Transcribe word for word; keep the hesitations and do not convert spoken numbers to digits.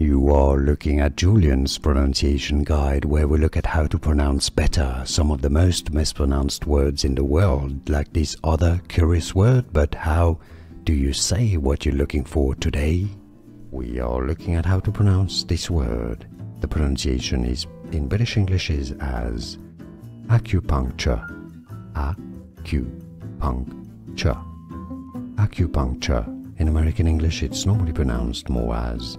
You are looking at Julian's pronunciation guide, where we look at how to pronounce better some of the most mispronounced words in the world, like this other curious word. But how do you say what you're looking for today? We are looking at how to pronounce this word. The pronunciation is in British English is as acupuncture. Acupuncture. Acupuncture. In American English, it's normally pronounced more as